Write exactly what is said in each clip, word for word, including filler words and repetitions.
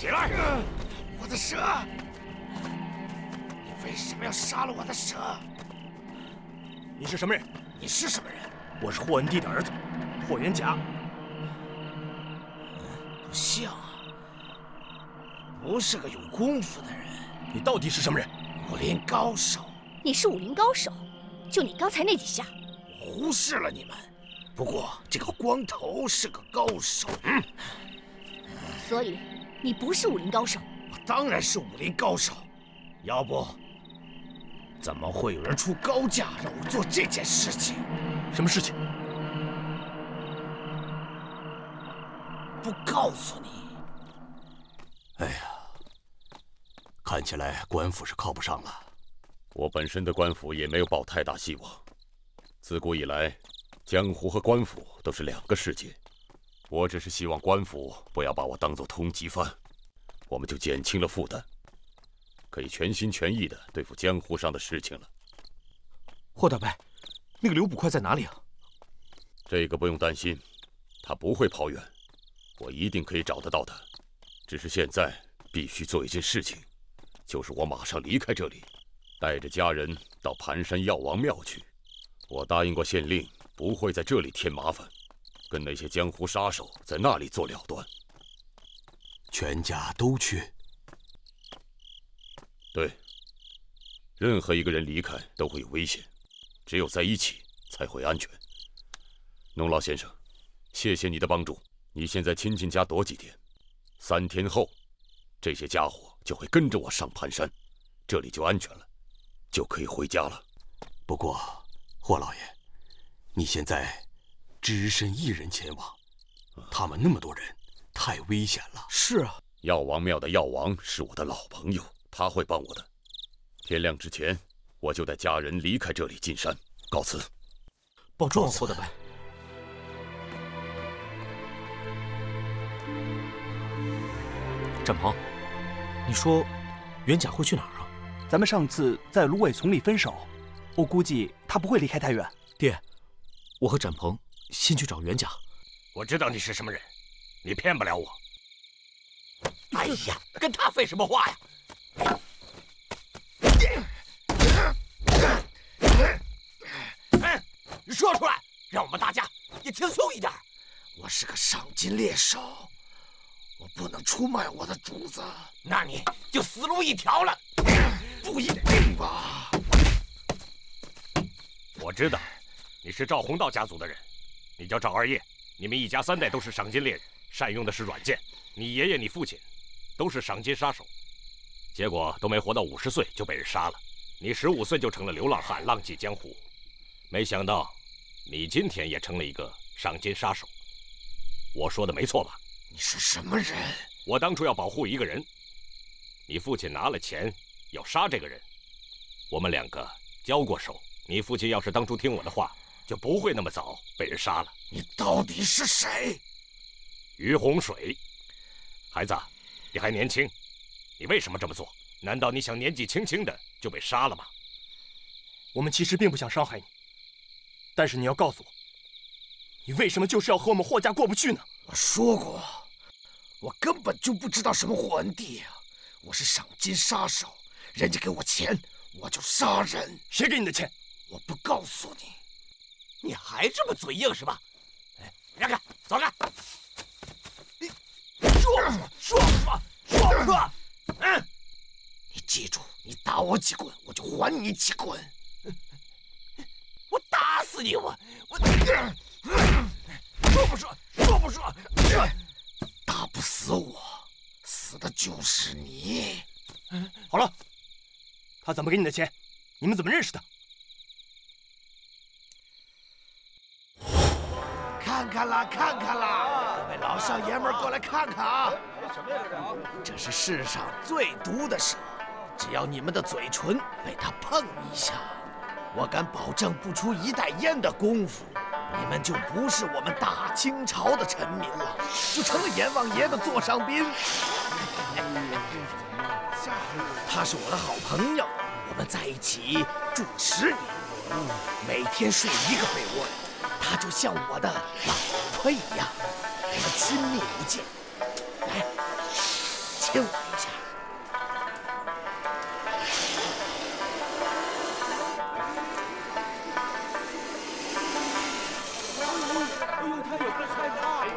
起来！我的蛇！你为什么要杀了我的蛇？你是什么人？你是什么人？我是霍恩帝的儿子，霍元甲。不像啊，不是个有功夫的人。你到底是什么人？武林高手。你是武林高手？就你刚才那几下，我忽视了你们。不过这个光头是个高手。嗯。 所以，你不是武林高手。我当然是武林高手，要不怎么会有人出高价让我做这件事情？什么事情？不告诉你。哎呀，看起来官府是靠不上了。我本身的官府也没有抱太大希望。自古以来，江湖和官府都是两个世界。 我只是希望官府不要把我当做通缉犯，我们就减轻了负担，可以全心全意的对付江湖上的事情了。霍大伯，那个刘捕快在哪里啊？这个不用担心，他不会跑远，我一定可以找得到他。只是现在必须做一件事情，就是我马上离开这里，带着家人到盘山药王庙去。我答应过县令，不会在这里添麻烦。 跟那些江湖杀手在那里做了断，全家都去。对，任何一个人离开都会有危险，只有在一起才会安全。农老先生，谢谢你的帮助。你先在亲戚家躲几天，三天后，这些家伙就会跟着我上盘山，这里就安全了，就可以回家了。不过，霍老爷，你现在…… 只身一人前往，他们那么多人，太危险了。是啊，药王庙的药王是我的老朋友，他会帮我的。天亮之前，我就带家人离开这里进山，告辞。保重，霍大伯。展鹏，你说元甲会去哪儿啊？咱们上次在芦苇丛里分手，我估计他不会离开太远。爹，我和展鹏。 先去找袁家。我知道你是什么人，你骗不了我。哎呀，跟他废什么话呀！哎，你说出来，让我们大家也轻松一点。我是个赏金猎手，我不能出卖我的主子。那你就死路一条了。不一定吧？我知道你是赵洪道家族的人。 你叫赵二叶，你们一家三代都是赏金猎人，善用的是软件。你爷爷、你父亲都是赏金杀手，结果都没活到五十岁就被人杀了。你十五岁就成了流浪汉，浪迹江湖。没想到你今天也成了一个赏金杀手。我说的没错吧？你是什么人？我当初要保护一个人，你父亲拿了钱要杀这个人，我们两个交过手。你父亲要是当初听我的话。 就不会那么早被人杀了。你到底是谁？于洪水，孩子，你还年轻，你为什么这么做？难道你想年纪轻轻的就被杀了吗？我们其实并不想伤害你，但是你要告诉我，你为什么就是要和我们霍家过不去呢？我说过，我根本就不知道什么霍恩帝啊！我是赏金杀手，人家给我钱，我就杀人。谁给你的钱？我不告诉你。 你还这么嘴硬是吧？哎，让开，走开！你说说说说说，嗯，你记住，你打我几棍，我就还你几棍。我打死你！我我说不说说不说？打不死我，死的就是你。好了，他怎么给你的钱？你们怎么认识的？ 看看啦，看看啦！各位老少爷们儿过来看看啊！这是世上最毒的蛇，只要你们的嘴唇被它碰一下，我敢保证不出一袋烟的功夫，你们就不是我们大清朝的臣民了，就成了阎王爷的座上宾。他是我的好朋友，我们在一起住十年，每天睡一个被窝里。 他就像我的老婆一样，我们亲密无间。来，借我一下。哎呦，他有个害怕呀！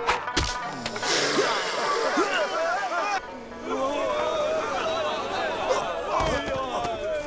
哎呦，哼！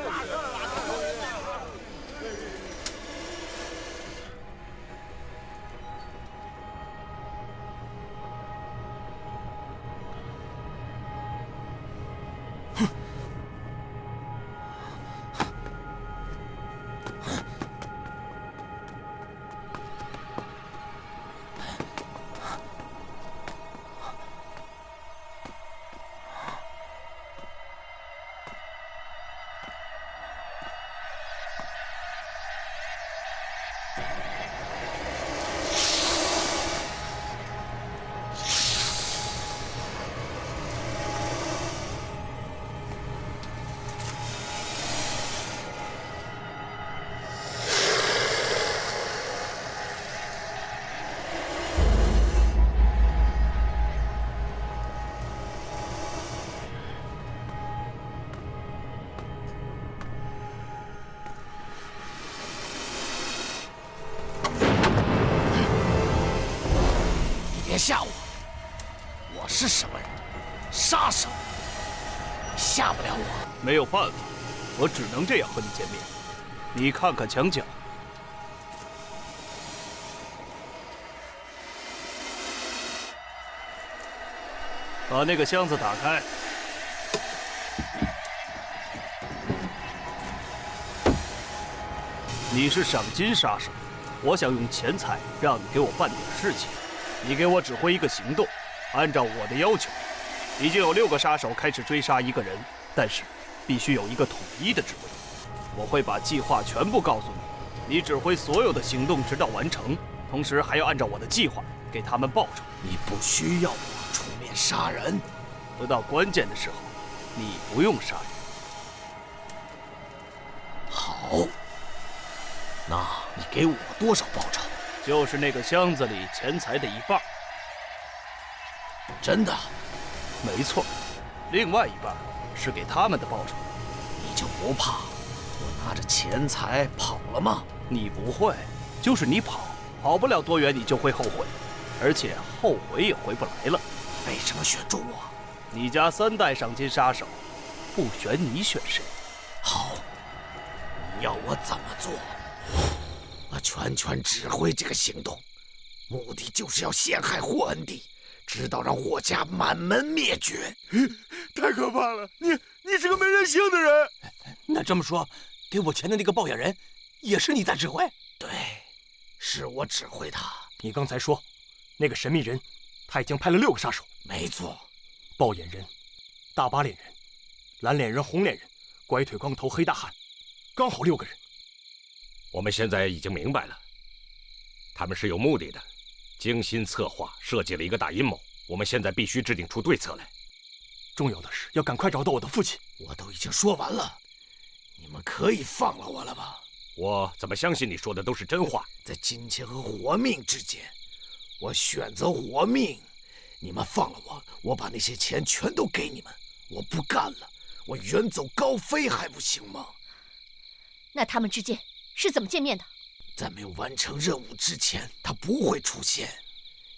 别吓我！我是什么人？杀手！吓不了我。没有办法，我只能这样和你见面。你看看墙角。 把那个箱子打开。你是赏金杀手，我想用钱财让你给我办点事情。你给我指挥一个行动，按照我的要求，已经有六个杀手开始追杀一个人，但是必须有一个统一的指挥。我会把计划全部告诉你，你指挥所有的行动直到完成，同时还要按照我的计划给他们报酬。你不需要我。 杀人，得到关键的时候，你不用杀人。好，那你给我多少报酬？就是那个箱子里钱财的一半。真的？没错，另外一半是给他们的报酬。你就不怕我拿着钱财跑了吗？你不会，就是你跑，跑不了多远，你就会后悔，而且后悔也回不来了。 为什么选中我？你家三代赏金杀手，不选你选谁？好，你要我怎么做？我全权指挥这个行动，目的就是要陷害霍恩帝，直到让霍家满门灭绝。太可怕了！你你是个没人性的人。那这么说，给我钱的那个抱怨人，也是你在指挥？对，是我指挥他。你刚才说，那个神秘人。 他已经派了六个杀手，没错，豹眼人、大巴脸人、蓝脸人、红脸人、拐腿光头、黑大汉，刚好六个人。我们现在已经明白了，他们是有目的的，精心策划设计了一个大阴谋。我们现在必须制定出对策来。重要的是要赶快找到我的父亲。我都已经说完了，你们可以放了我了吧？我怎么相信你说的都是真话？在金钱和活命之间。 我选择活命，你们放了我，我把那些钱全都给你们，我不干了，我远走高飞还不行吗？那他们之间是怎么见面的？在没有完成任务之前，他不会出现，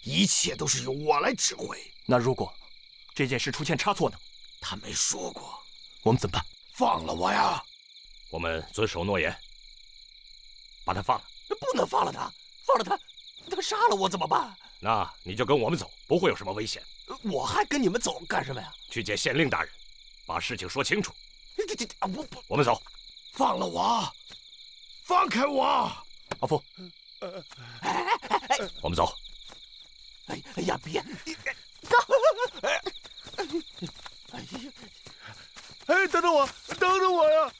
一切都是由我来指挥。那如果这件事出现差错呢？他没说过，我们怎么办？放了我呀！我们遵守诺言，把他放了。不能放了他，放了他。 他杀了我怎么办？那你就跟我们走，不会有什么危险。我还跟你们走干什么呀？去见县令大人，把事情说清楚。这这我不，我们走。放了我，放开我！阿福，哎哎哎，我们走。哎哎呀，别走！哎哎呀，哎，等等我，等等我呀！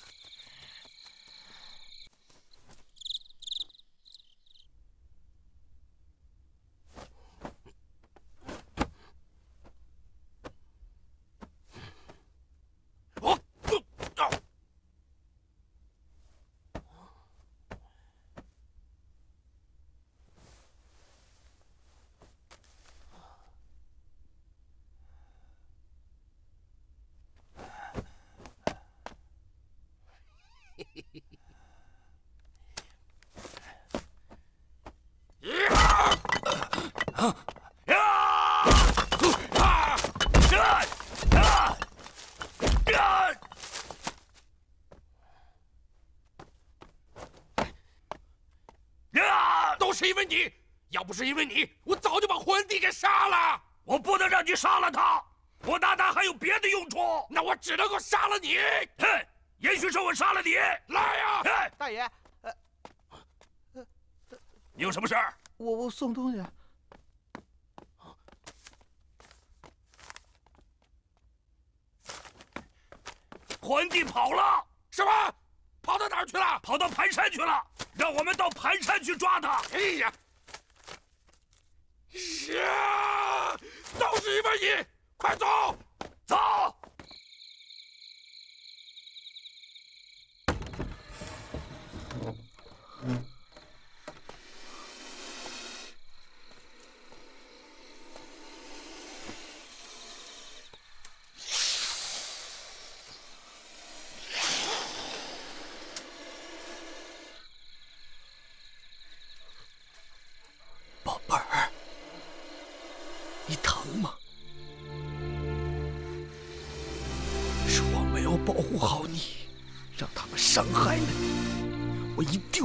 都是因为你，要不是因为你，我早就把胡文帝给杀了。我不能让你杀了他，我拿他还有别的用处，那我只能够杀了你。哼，也许是我杀了你。来呀，嘿，大爷，呃，呃，你有什么事儿？我我送东西。 胡文帝跑了，什么？跑到哪儿去了？跑到盘山去了。让我们到盘山去抓他。哎呀！呀！都是因为你，快走，走！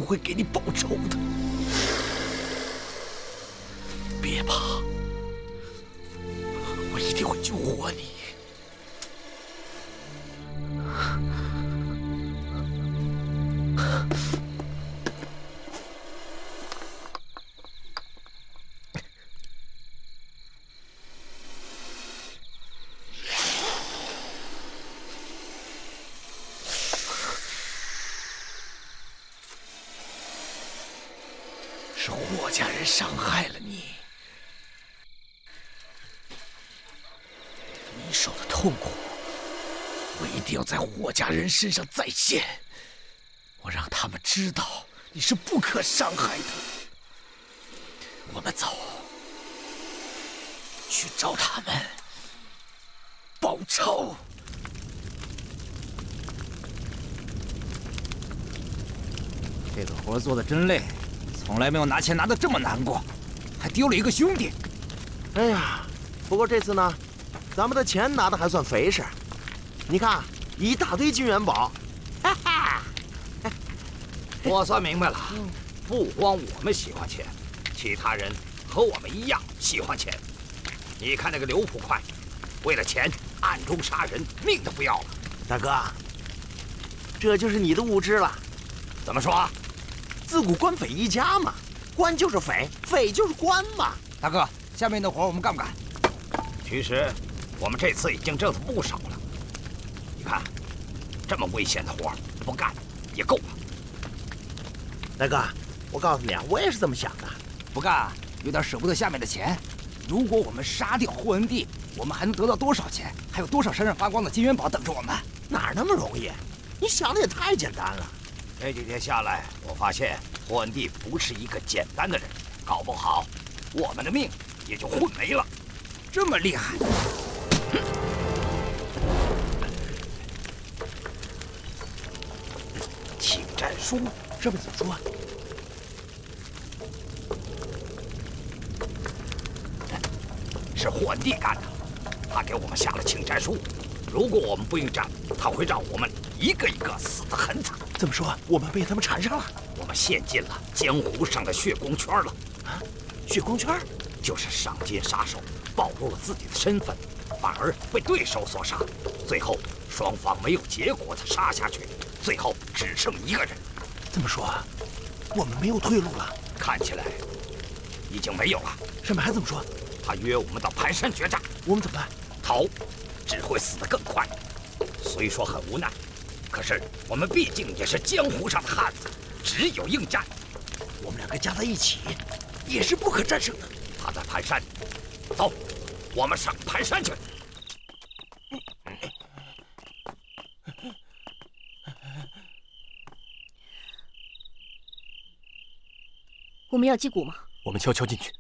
会给你报仇的，别怕，我一定会救活你。伤害了你，你受的痛苦，我一定要在霍家人身上再现。我让他们知道你是不可伤害的。我们走，去找他们报仇。 这个活做的真累。 从来没有拿钱拿得这么难过，还丢了一个兄弟。哎呀，不过这次呢，咱们的钱拿的还算肥实。你看，一大堆金元宝。哈哈，我算明白了，不光我们喜欢钱，其他人和我们一样喜欢钱。你看那个刘捕快，为了钱暗中杀人，命都不要了。大哥，这就是你的无知了。怎么说？ 自古官匪一家嘛，官就是匪，匪就是官嘛。大哥，下面的活我们干不干？其实我们这次已经挣了不少了。你看，这么危险的活不干也够了。大哥，我告诉你啊，我也是这么想的。不干有点舍不得下面的钱。如果我们杀掉霍恩帝，我们还能得到多少钱？还有多少闪闪发光的金元宝等着我们？哪那么容易？你想的也太简单了。 这几天下来，我发现霍恩帝不是一个简单的人，搞不好我们的命也就混没了。这么厉害！请战书上面怎么说啊？是霍恩帝干的，他给我们下了请战书。 如果我们不应战，他会让我们一个一个死得很惨。这么说，我们被他们缠上了，我们陷进了江湖上的血光圈了。啊，血光圈就是上街杀手暴露了自己的身份，反而被对手所杀，最后双方没有结果的杀下去，最后只剩一个人。这么说，我们没有退路了？看起来已经没有了。上面还怎么说？他约我们到盘山决战，我们怎么办？逃。 只会死得更快。虽说很无奈，可是我们毕竟也是江湖上的汉子，只有应战。我们两个加在一起，也是不可战胜的。他在盘山，走，我们上盘山去。我们要击鼓吗？我们悄悄进去。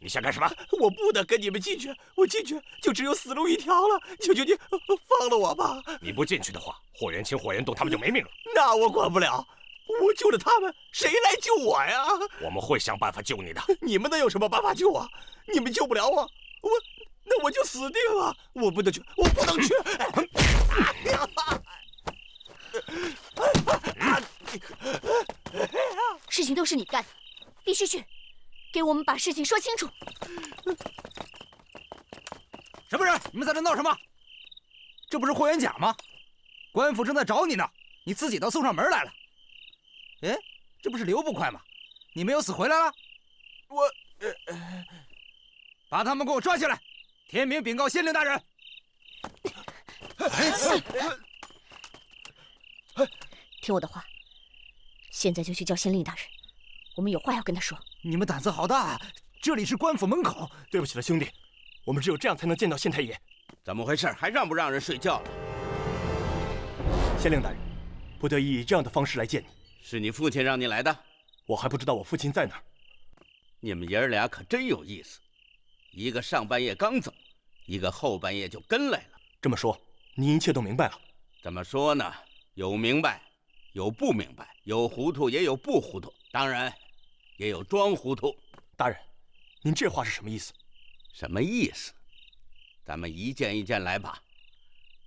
你想干什么？我不能跟你们进去，我进去就只有死路一条了。求求你，放了我吧！你不进去的话，霍元清、霍元栋他们就没命了。那我管不了，我救了他们，谁来救我呀？我们会想办法救你的。你们能有什么办法救我？你们救不了我，我那我就死定了。我不能去，我不能去！事情都是你干的，必须去，给我们把事情说清楚。什么人？你们在这闹什么？这不是霍元甲吗？官府正在找你呢，你自己倒送上门来了。 哎，这不是刘捕快吗？你没有死回来了？我，呃、把他们给我抓起来，天明禀告县令大人。听我的话，现在就去叫县令大人，我们有话要跟他说。你们胆子好大啊！这里是官府门口。对不起了，兄弟，我们只有这样才能见到县太爷。怎么回事？还让不让人睡觉了？县令大人，不得已以这样的方式来见你。 是你父亲让你来的，我还不知道我父亲在哪儿。你们爷儿俩可真有意思，一个上半夜刚走，一个后半夜就跟来了。这么说，您一切都明白了？怎么说呢？有明白，有不明白，有糊涂，也有不糊涂，当然也有装糊涂。大人，您这话是什么意思？什么意思？咱们一件一件来吧。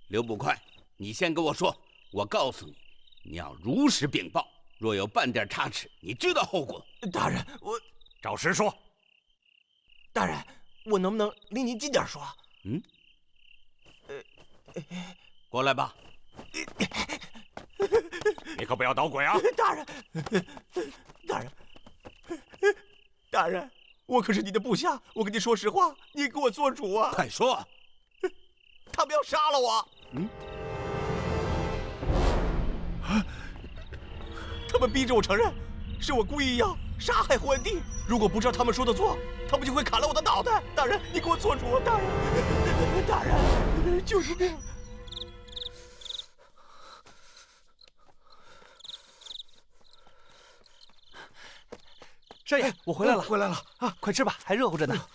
刘捕快，你先跟我说，我告诉你，你要如实禀报。 若有半点差池，你知道后果。大人，我找实说。大人，我能不能离您近点说？嗯。呃，过来吧。你可不要捣鬼啊！大人，大人，大人，我可是你的部下，我跟你说实话，你给我做主啊！快说，他们要杀了我。嗯。啊！ 他们逼着我承认，是我故意要杀害霍元帝。如果不照他们说的做，他们就会砍了我的脑袋。大人，你给我做主！大人，大人，就是这样。少爷，我回来了，回来了啊！快吃吧，还热乎着呢。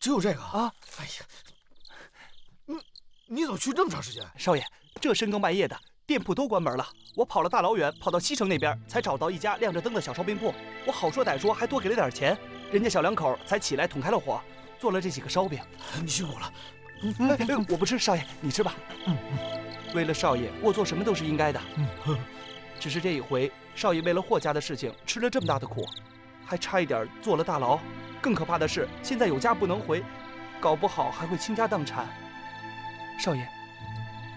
只有这个啊？哎呀，你你怎么去这么长时间？少爷，这深更半夜的。 店铺都关门了，我跑了大老远，跑到西城那边才找到一家亮着灯的小烧饼铺。我好说歹说，还多给了点钱，人家小两口才起来捅开了火，做了这几个烧饼。你辛苦了，嗯嗯哎、我不吃，少爷你吃吧。嗯嗯、为了少爷，我做什么都是应该的。嗯嗯、只是这一回，少爷为了霍家的事情吃了这么大的苦，还差一点坐了大牢。更可怕的是，现在有家不能回，搞不好还会倾家荡产。少爷。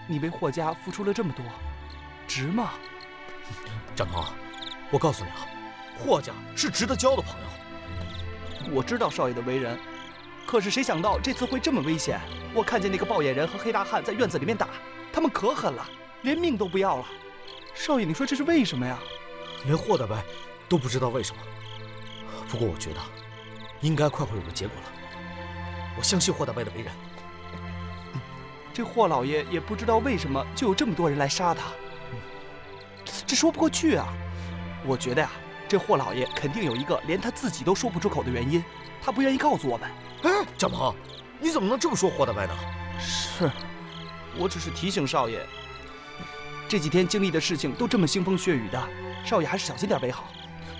你为霍家付出了这么多，值吗？展鹏，我告诉你啊，霍家是值得交的朋友。我知道少爷的为人，可是谁想到这次会这么危险？我看见那个暴眼人和黑大汉在院子里面打，他们可狠了，连命都不要了。少爷，你说这是为什么呀？连霍大伯都不知道为什么。不过我觉得，应该快会有个结果了。我相信霍大伯的为人。 这霍老爷也不知道为什么就有这么多人来杀他，这说不过去啊！我觉得呀、啊，这霍老爷肯定有一个连他自己都说不出口的原因，他不愿意告诉我们。哎，展鹏，你怎么能这么说霍大伯呢？是，我只是提醒少爷，这几天经历的事情都这么腥风血雨的，少爷还是小心点为好。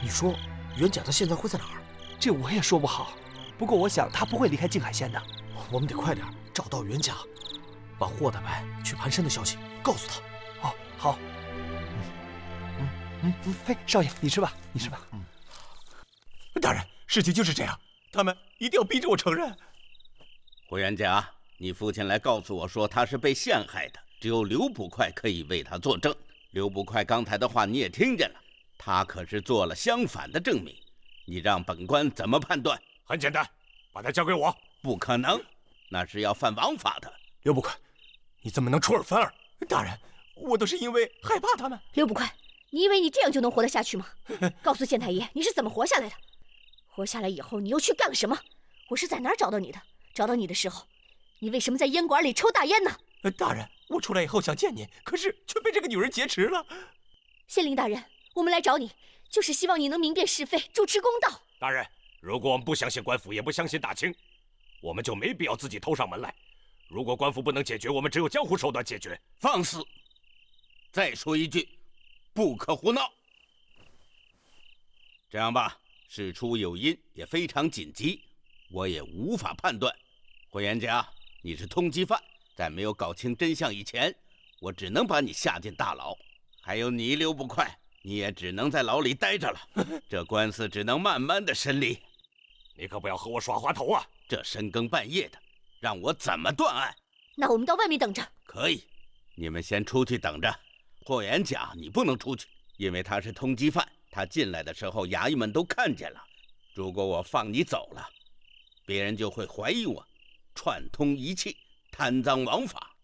你说元甲他现在会在哪儿？这我也说不好，不过我想他不会离开静海县的。我们得快点找到元甲。 把霍大伯去盘山的消息告诉他。哦，好。嗯嗯嗯，嘿，少爷，你吃吧，你吃吧。嗯。大人，事情就是这样，他们一定要逼着我承认。霍元甲，你父亲来告诉我说他是被陷害的，只有刘捕快可以为他作证。刘捕快刚才的话你也听见了，他可是做了相反的证明。你让本官怎么判断？很简单，把他交给我。不可能，那是要犯王法的。刘捕快。 你怎么能出尔反尔？大人，我都是因为害怕他们。刘捕快，你以为你这样就能活得下去吗？告诉县太爷，你是怎么活下来的？活下来以后，你又去干了什么？我是在哪儿找到你的？找到你的时候，你为什么在烟馆里抽大烟呢？大人，我出来以后想见你，可是却被这个女人劫持了。县令大人，我们来找你，就是希望你能明辨是非，主持公道。大人，如果我们不相信官府，也不相信大清，我们就没必要自己偷上门来。 如果官府不能解决，我们只有江湖手段解决。放肆！再说一句，不可胡闹。这样吧，事出有因，也非常紧急，我也无法判断。霍元甲，你是通缉犯，在没有搞清真相以前，我只能把你下进大牢。还有泥流不快，你也只能在牢里待着了。这官司只能慢慢的审理。你可不要和我耍滑头啊！这深更半夜的，让我怎么断案？那我们到外面等着。可以，你们先出去等着。霍元甲，你不能出去，因为他是通缉犯。他进来的时候，衙役们都看见了。如果我放你走了，别人就会怀疑我串通一气、贪赃枉法。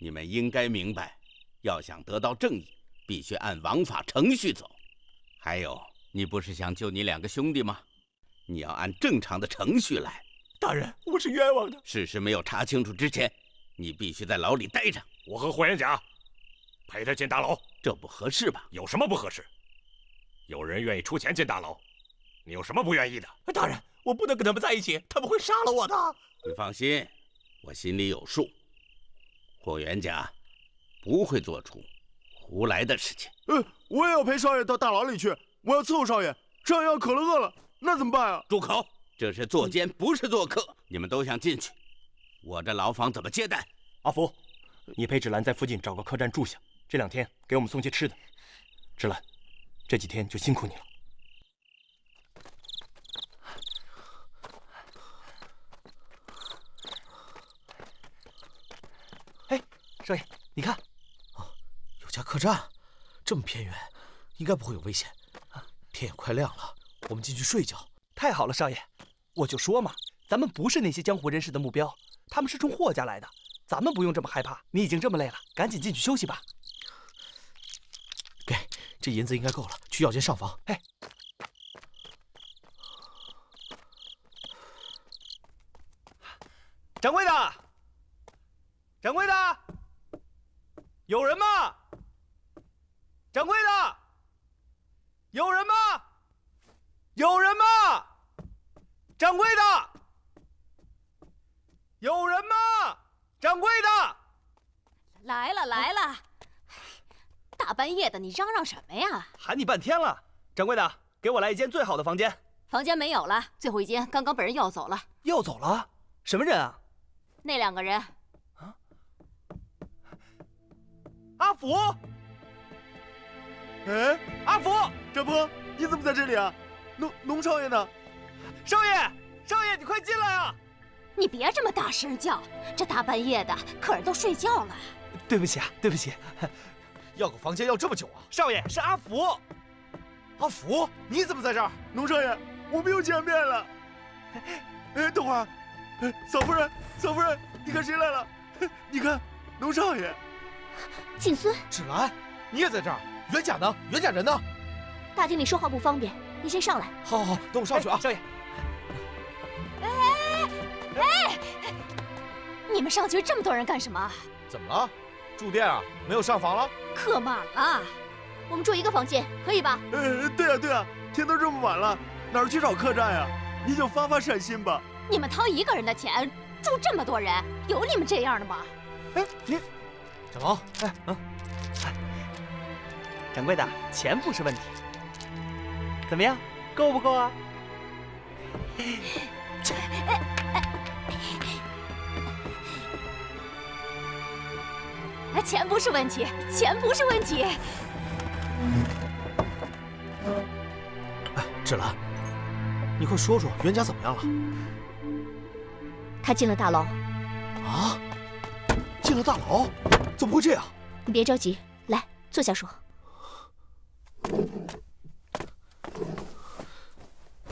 你们应该明白，要想得到正义，必须按枉法程序走。还有，你不是想救你两个兄弟吗？你要按正常的程序来。大人，我是冤枉的。事实没有查清楚之前，你必须在牢里待着。我和霍元甲陪他进大牢，这不合适吧？有什么不合适？有人愿意出钱进大牢，你有什么不愿意的？大人，我不能跟他们在一起，他们会杀了我的。你放心，我心里有数。霍元甲不会做出胡来的事情。嗯，我也要陪少爷到大牢里去，我要伺候少爷。少爷要渴了饿了，那怎么办啊？住口！这是作奸，不是做客。你们都想进去，我这牢房怎么接待？阿福，你陪芷兰在附近找个客栈住下，这两天给我们送些吃的。芷兰，这几天就辛苦你了。哎，少爷，你看，哦，有家客栈，这么偏远，应该不会有危险。天也快亮了，我们进去睡一觉。太好了，少爷。我就说嘛，咱们不是那些江湖人士的目标，他们是冲霍家来的，咱们不用这么害怕。你已经这么累了，赶紧进去休息吧。给，这银子应该够了，去药间上房。哎，掌柜的，掌柜的，有人吗？掌柜的，有人吗？有人吗？掌柜的，有人吗？掌柜的，来了来了，大半夜的你嚷嚷什么呀？喊你半天了。掌柜的，给我来一间最好的房间。房间没有了，最后一间刚刚被人要走了。要走了？什么人啊？那两个人。啊？阿福。哎，阿福，这不，你怎么在这里啊？农农少爷呢？少爷，少爷，你快进来啊！你别这么大声叫，这大半夜的，客人都睡觉了。对不起啊，对不起，要个房间要这么久啊！少爷，是阿福。阿福，你怎么在这儿？农少爷，我们又见面了。哎，等会儿，嫂夫人，嫂夫人，你看谁来了？你看，农少爷。锦孙。芷兰，你也在这儿？袁甲呢？袁甲人呢？大厅里说话不方便，你先上来。好，好，好，等我上去啊，少爷。哎，你们上去这么多人干什么？怎么了？住店啊，没有上房了？客满了，我们住一个房间，可以吧？呃，对啊，对啊，天都这么晚了，哪儿去找客栈呀？你就发发善心吧。你们掏一个人的钱住这么多人，有你们这样的吗？哎，你，小龙，哎，嗯，掌柜的，钱不是问题，怎么样，够不够啊？钱不是问题，钱不是问题。哎，芷兰，你快说说袁家怎么样了？他进了大牢。啊！进了大牢？怎么会这样？你别着急，来，坐下说。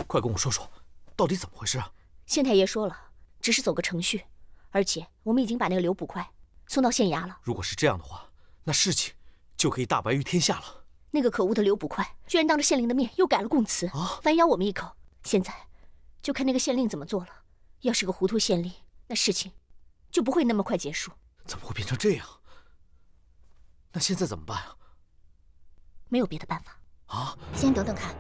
快跟我说说，到底怎么回事啊？县太爷说了，只是走个程序，而且我们已经把那个刘捕快送到县衙了。如果是这样的话，那事情就可以大白于天下了。那个可恶的刘捕快，居然当着县令的面又改了供词，啊，反咬我们一口。现在就看那个县令怎么做了。要是个糊涂县令，那事情就不会那么快结束。怎么会变成这样？那现在怎么办啊？没有别的办法啊，先等等看。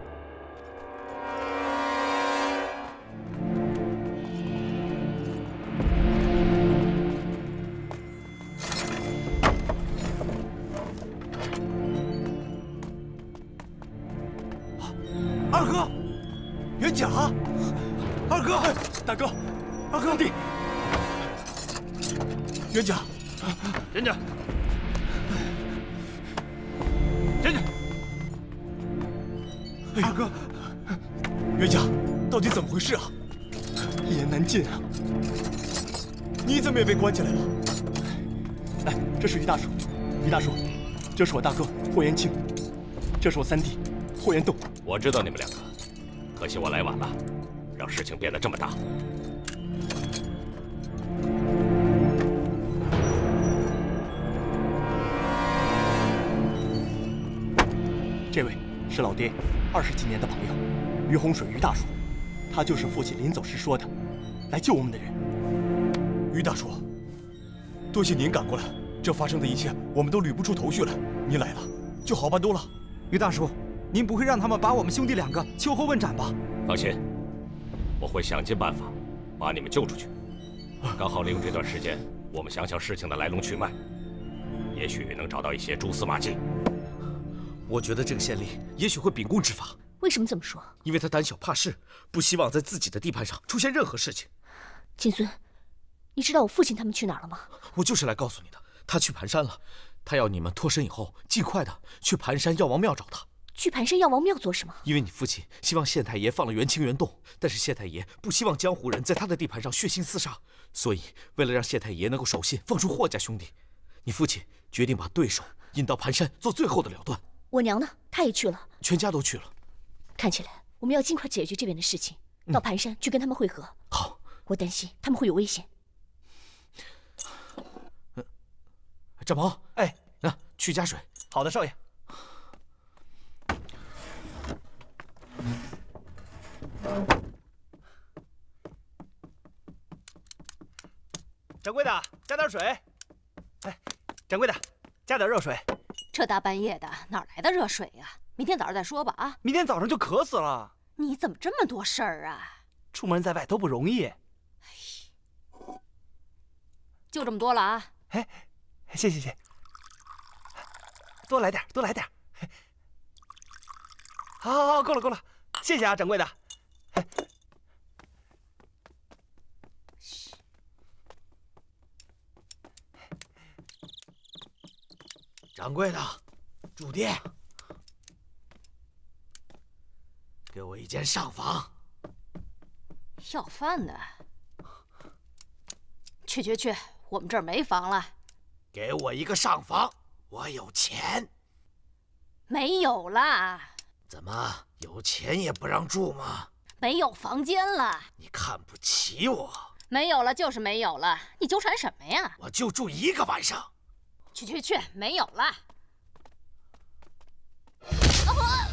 二哥，元甲，二哥，大哥，二哥弟，元甲，元甲，元甲，二哥，元甲，到底怎么回事啊？一言难尽啊！你怎么也被关起来了？来，这是于大叔，于大叔，这是我大哥霍延庆，这是我三弟霍延栋。我知道你们两个，可惜我来晚了，让事情变得这么大。这位是老爹二十几年的朋友，于洪水于大叔，他就是父亲临走时说的，来救我们的人。 于大叔，多谢您赶过来。这发生的一切，我们都捋不出头绪来。您来了，就好办多了。于大叔，您不会让他们把我们兄弟两个秋后问斩吧？放心，我会想尽办法把你们救出去。刚好利用这段时间，我们想想事情的来龙去脉，也许能找到一些蛛丝马迹。我觉得这个县令也许会秉公执法。为什么这么说？因为他胆小怕事，不希望在自己的地盘上出现任何事情。谨遵。 你知道我父亲他们去哪儿了吗？我就是来告诉你的，他去盘山了。他要你们脱身以后，尽快的去盘山药王庙找他。去盘山药王庙做什么？因为你父亲希望县太爷放了袁清源洞，但是县太爷不希望江湖人在他的地盘上血腥厮杀，所以为了让县太爷能够守信，放出霍家兄弟，你父亲决定把对手引到盘山做最后的了断。我娘呢？她也去了，全家都去了。看起来我们要尽快解决这边的事情，到盘山去跟他们会合。嗯、好，我担心他们会有危险。 展鹏，哎，那去加水。好的，少爷。掌柜的，加点水。哎，掌柜的，加点热水。这大半夜的，哪来的热水呀、啊？明天早上再说吧。啊，明天早上就渴死了。你怎么这么多事儿啊？出门在外都不容易。哎，就这么多了啊。哎。 谢谢谢，多来点，多来点。好，好，好，够了，够了，谢谢啊，掌柜的。掌柜的，主店，给我一间上房。要饭的，去去去，我们这儿没房了。 给我一个上房，我有钱。没有啦？怎么有钱也不让住吗？没有房间了。你看不起我？没有了就是没有了，你纠缠什么呀？我就住一个晚上。去去去，没有了。老婆，啊。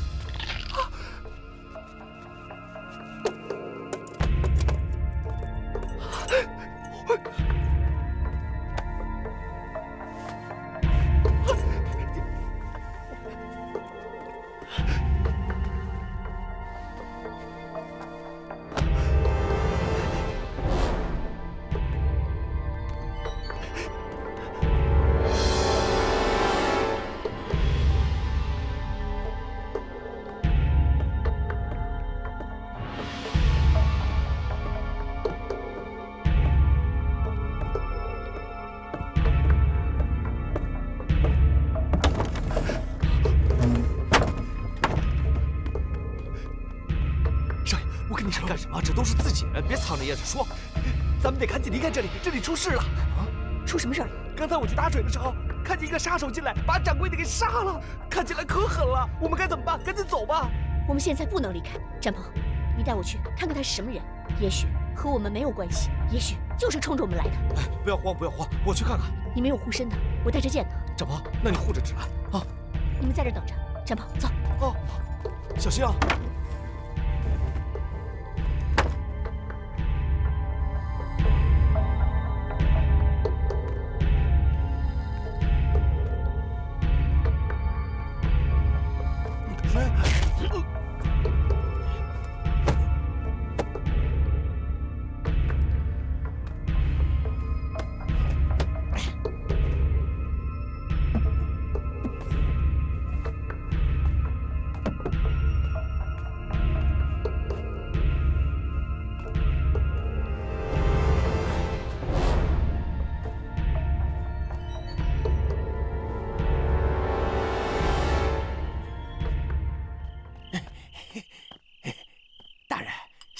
别藏着掖着说，咱们得赶紧离开这里，这里出事了！啊，出什么事了？刚才我去打水的时候，看见一个杀手进来，把掌柜的给杀了，看起来可狠了。我们该怎么办？赶紧走吧！我们现在不能离开，展鹏，你带我去看看他是什么人，也许和我们没有关系，也许就是冲着我们来的。哎，不要慌，不要慌，我去看看。你没有护身的，我带着剑呢。展鹏，那你护着指南啊！你们在这等着，展鹏，走。哦，小心啊！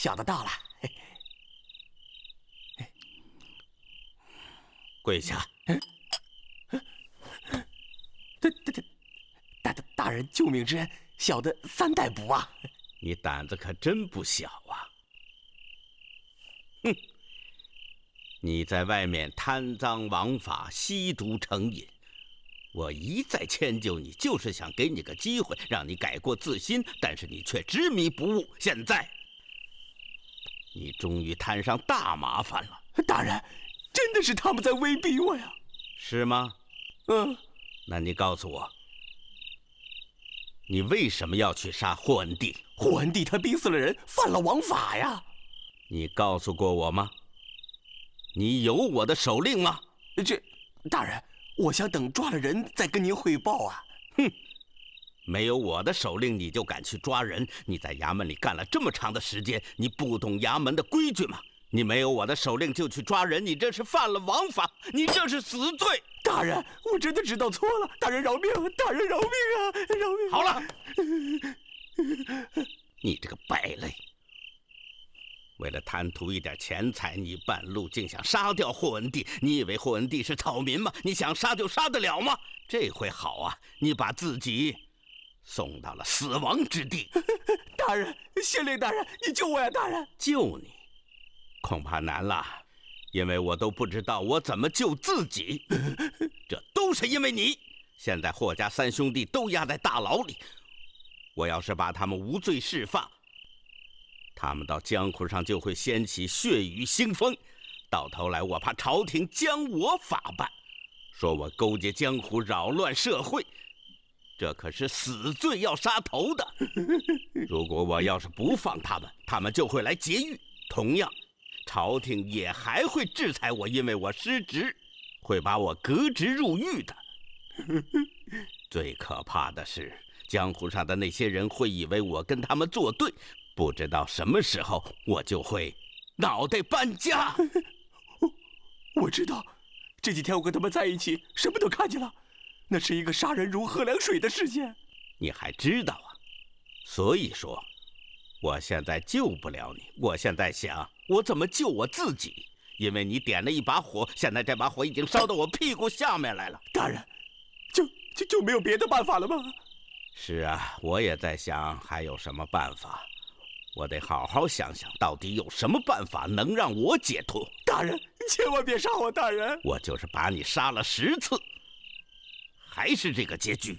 小的到了。跪下！大大大大人救命之恩，小的三代不忘。你胆子可真不小啊！哼！你在外面贪赃枉法、吸毒成瘾。 我一再迁就你，就是想给你个机会，让你改过自新，但是你却执迷不悟。现在，你终于摊上大麻烦了。大人，真的是他们在威逼我呀？是吗？嗯。那你告诉我，你为什么要去杀霍恩帝？霍恩帝他逼死了人，犯了王法呀。你告诉过我吗？你有我的手令吗？这，大人。 我想等抓了人再跟您汇报啊！哼，没有我的手令你就敢去抓人？你在衙门里干了这么长的时间，你不懂衙门的规矩吗？你没有我的手令就去抓人，你这是犯了王法，你这是死罪！大人，我真的知道错了，大人饶命！大人饶命啊！饶命！好了，你这个败类，为了贪图一点钱财，你半路竟想杀掉霍文帝，你以为霍文帝是草民吗？你想杀就杀得了吗？这回好啊，你把自己送到了死亡之地。大人，县令大人，你救我呀！大人，救你恐怕难了，因为我都不知道我怎么救自己。这都是因为你。现在霍家三兄弟都压在大牢里，我要是把他们无罪释放。 他们到江湖上就会掀起血雨腥风，到头来我怕朝廷将我法办，说我勾结江湖扰乱社会，这可是死罪要杀头的。如果我要是不放他们，他们就会来劫狱，同样，朝廷也还会制裁我，因为我失职，会把我革职入狱的。最可怕的是，江湖上的那些人会以为我跟他们作对。 不知道什么时候我就会脑袋搬家。我我知道，这几天我跟他们在一起，什么都看见了，那是一个杀人如喝凉水的事件。你还知道啊？所以说，我现在救不了你。我现在想，我怎么救我自己？因为你点了一把火，现在这把火已经烧到我屁股下面来了。大人，就就就没有别的办法了吗？是啊，我也在想还有什么办法。 我得好好想想，到底有什么办法能让我解脱？大人，千万别杀我！大人，我就是把你杀了十次，还是这个结局。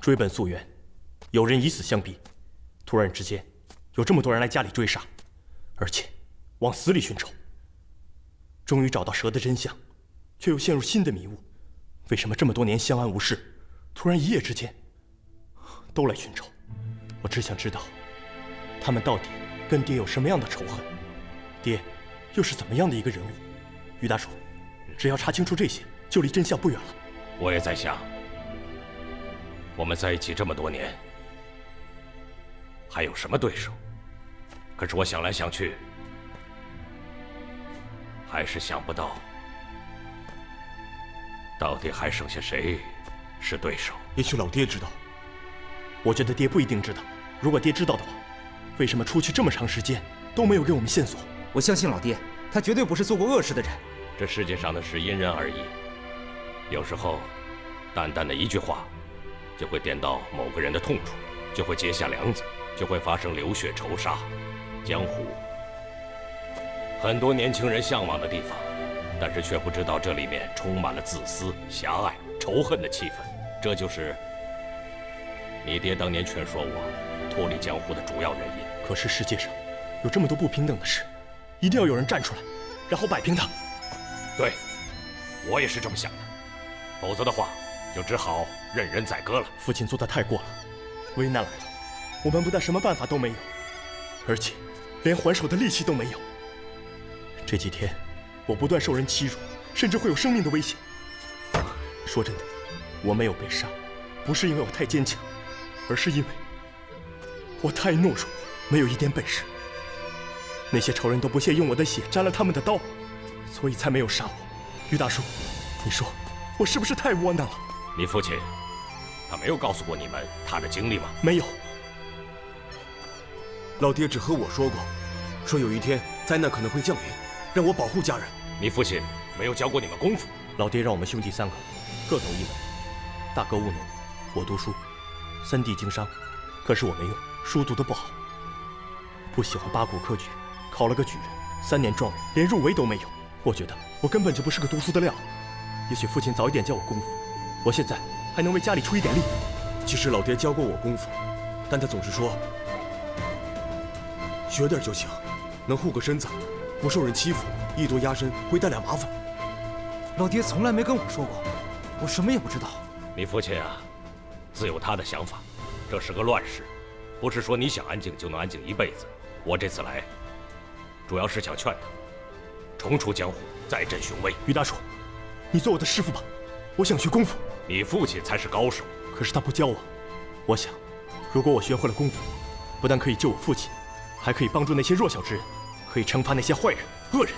追本溯源，有人以死相逼。突然之间，有这么多人来家里追杀，而且往死里寻仇。终于找到蛇的真相，却又陷入新的迷雾。为什么这么多年相安无事，突然一夜之间都来寻仇？我只想知道，他们到底跟爹有什么样的仇恨？爹又是怎么样的一个人物？于大叔，只要查清楚这些，就离真相不远了。我也在想。 我们在一起这么多年，还有什么对手？可是我想来想去，还是想不到，到底还剩下谁是对手？也许老爹知道，我觉得爹不一定知道。如果爹知道的话，为什么出去这么长时间都没有给我们线索？我相信老爹，他绝对不是做过恶事的人。这世界上的事因人而异，有时候，淡淡的一句话。 就会点到某个人的痛处，就会结下梁子，就会发生流血仇杀。江湖，很多年轻人向往的地方，但是却不知道这里面充满了自私、狭隘、仇恨的气氛。这就是你爹当年劝说我脱离江湖的主要原因。可是世界上有这么多不平等的事，一定要有人站出来，然后摆平它。对，我也是这么想的，否则的话，就只好任人宰割了。父亲做得太过了，危难来了，我们不但什么办法都没有，而且连还手的力气都没有。这几天，我不断受人欺辱，甚至会有生命的危险。说真的，我没有被杀，不是因为我太坚强，而是因为我太懦弱，没有一点本事。那些仇人都不屑用我的血沾了他们的刀，所以才没有杀我。于大叔，你说我是不是太窝囊了？你父亲他没有告诉过你们他的经历吗？没有，老爹只和我说过，说有一天灾难可能会降临，让我保护家人。你父亲没有教过你们功夫？老爹让我们兄弟三个各走一门，大哥务农，我读书，三弟经商。可是我没用，书读得不好，不喜欢八股科举，考了个举人，三年状元，连入围都没有。我觉得我根本就不是个读书的料。也许父亲早一点教我功夫，我现在还能为家里出一点力。其实老爹教过我功夫，但他总是说学点就行，能护个身子，不受人欺负，艺多压身会带来麻烦。老爹从来没跟我说过，我什么也不知道。你父亲啊，自有他的想法，这是个乱世，不是说你想安静就能安静一辈子。我这次来，主要是想劝他重出江湖，再振雄威。于大叔，你做我的师傅吧，我想学功夫。你父亲才是高手，可是他不教我。我想，如果我学会了功夫，不但可以救我父亲，还可以帮助那些弱小之人，可以惩罚那些坏人、恶人。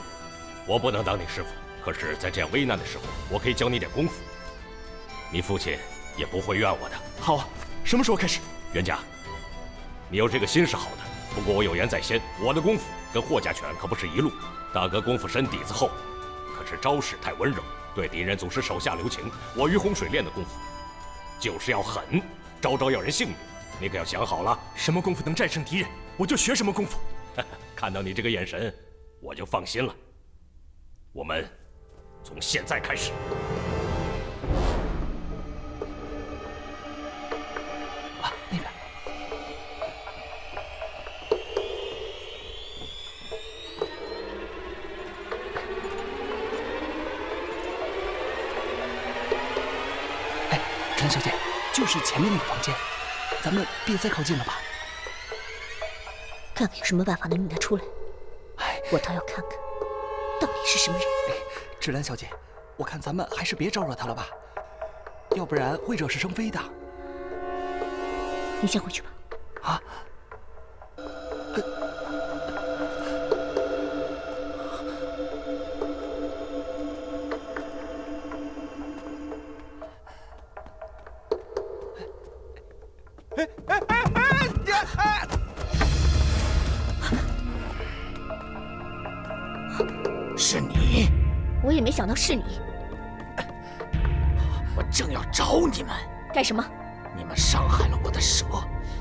我不能当你师傅，可是，在这样危难的时候，我可以教你点功夫，你父亲也不会怨我的。好啊，什么时候开始？袁家，你有这个心是好的，不过我有言在先，我的功夫跟霍家拳可不是一路。大哥功夫深，底子厚，可是招式太温柔，对敌人总是手下留情。我于洪水练的功夫，就是要狠，招招要人性命。你可要想好了，什么功夫能战胜敌人，我就学什么功夫。看到你这个眼神，我就放心了。我们从现在开始。啊，那边。哎，陈小姐，就是前面那个房间，咱们别再靠近了吧。看看有什么办法能引他出来。哎，我倒要看看，到底是什么人。哎，芷兰小姐，我看咱们还是别招惹他了吧，要不然会惹是生非的。你先回去吧。啊？呃、哎哎哎哎！你、哎、哎！哎是你，我也没想到是你。我正要找你们干什么？你们伤害了我的蛇，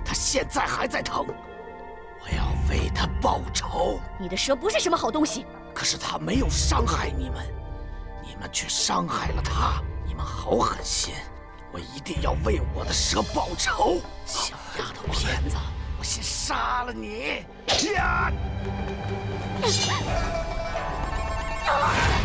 它现在还在疼，我要为它报仇。你的蛇不是什么好东西，可是它没有伤害你们，你们却伤害了它，你们好狠心！我一定要为我的蛇报仇。小丫头片子，我先杀了你！呀！啊！